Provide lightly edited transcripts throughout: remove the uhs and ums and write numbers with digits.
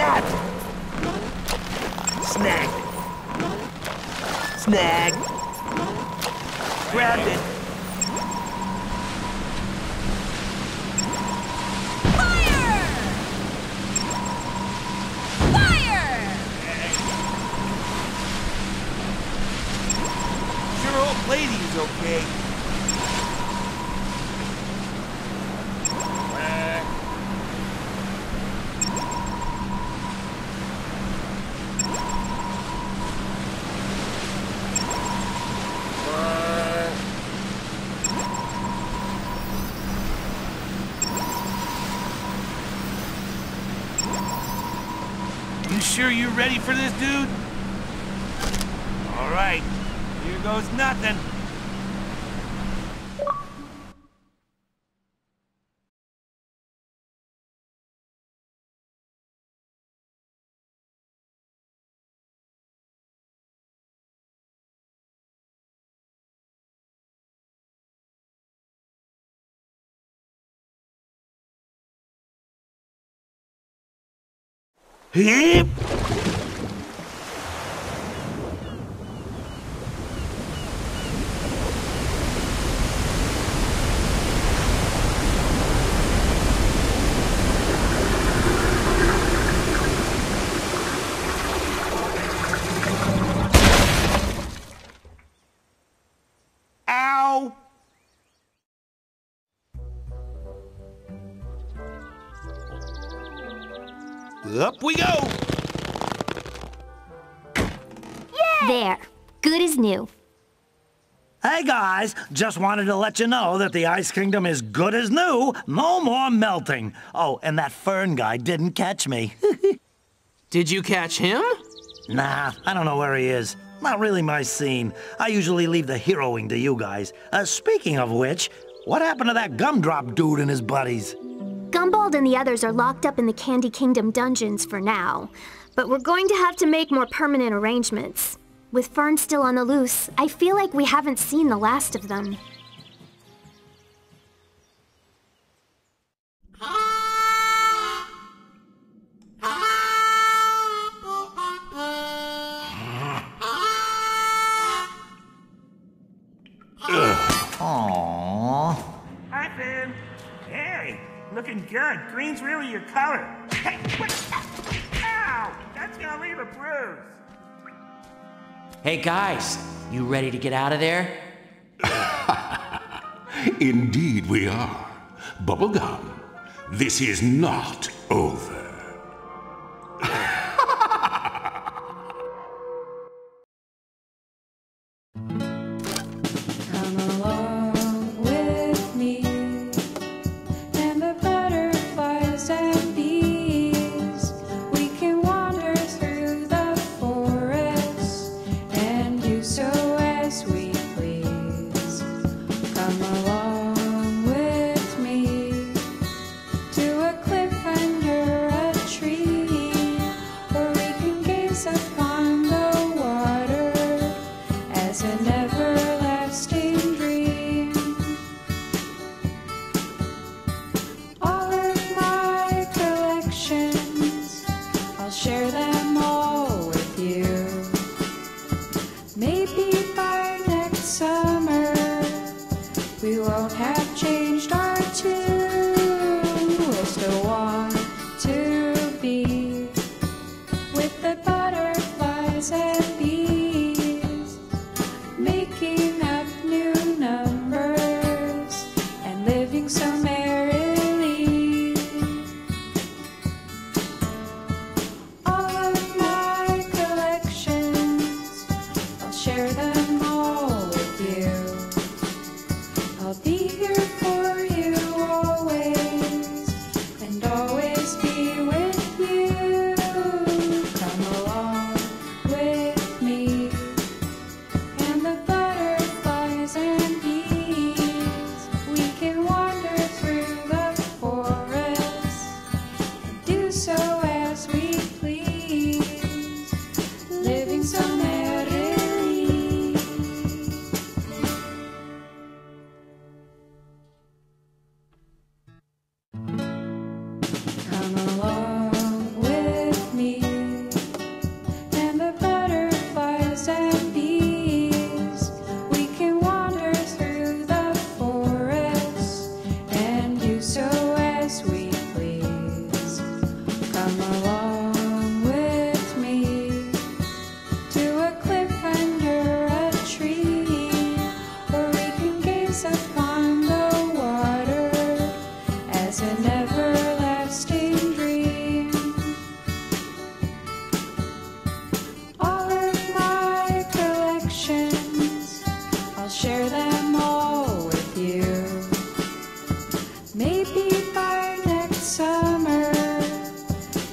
Snap! Snag. Snag. Grabbed it. Ladies, okay. You sure you're ready for this, dude? All right. Here goes nothing. Yep. Up we go! Yeah! There. Good as new. Hey guys, just wanted to let you know that the Ice Kingdom is good as new. No more melting. Oh, and that fern guy didn't catch me. Did you catch him? Nah, I don't know where he is. Not really my scene. I usually leave the heroing to you guys. Speaking of which, what happened to that gumdrop dude and his buddies? Gumball and the others are locked up in the Candy Kingdom dungeons for now, but we're going to have to make more permanent arrangements. With Fern still on the loose, I feel like we haven't seen the last of them. Looking good. Green's really your color. Hey, what? Ow! That's gonna leave a bruise. Hey guys, you ready to get out of there? Indeed we are. Bubblegum, this is not over.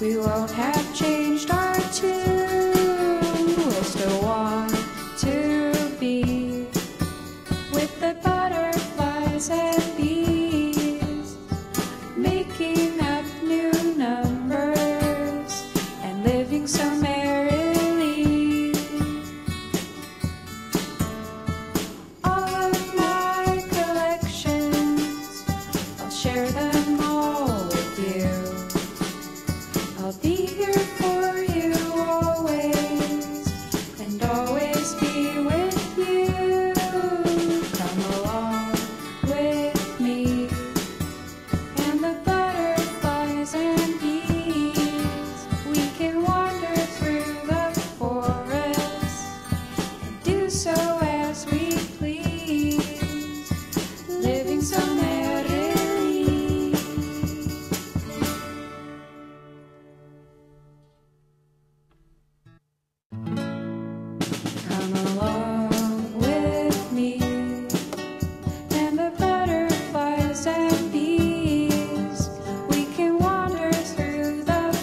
We won't have changed our tune. We'll still want to be with the butterflies and bees, making up new numbers and living so merrily. All of my collections, I'll share them all with you. I'll be here for you always, and always be with you. Come along with me, and the butterflies and bees. We can wander through the forest, and do so as we please, living so merrily. Share them all with you.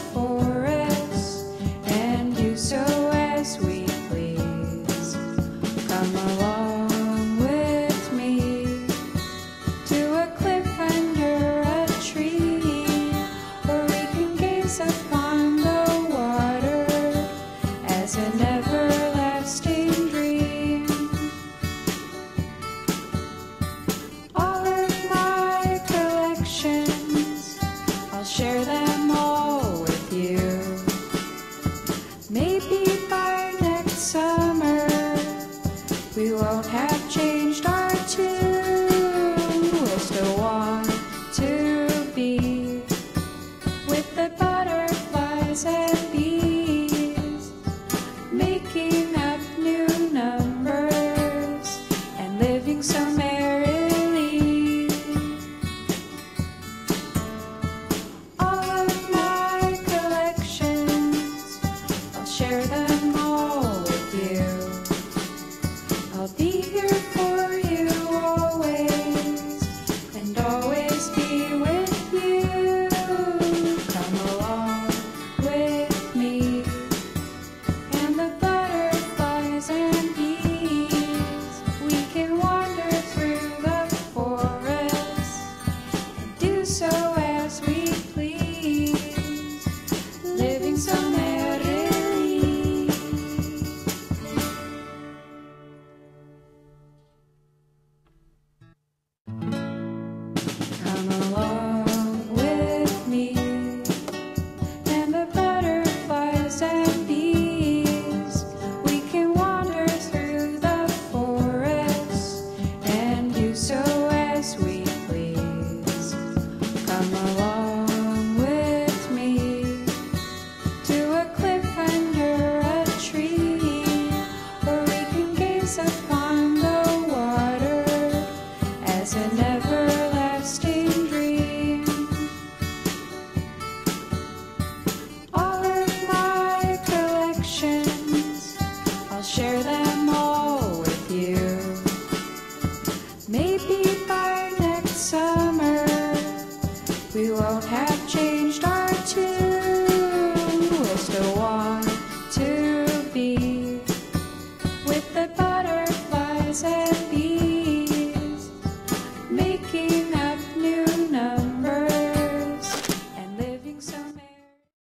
Maybe by next summer we won't have changed our tune. We'll still want to be with the butterflies and bees, making up new numbers and living so merrily. Share them all with you. I'll be here for you always, and always be with you. Come along with me, and the butterflies and bees. We can wander through the forest, and do so as we please, living so merrily. Share them all with you. Maybe by next summer we won't have changed our tune. We'll still want to be with the butterflies and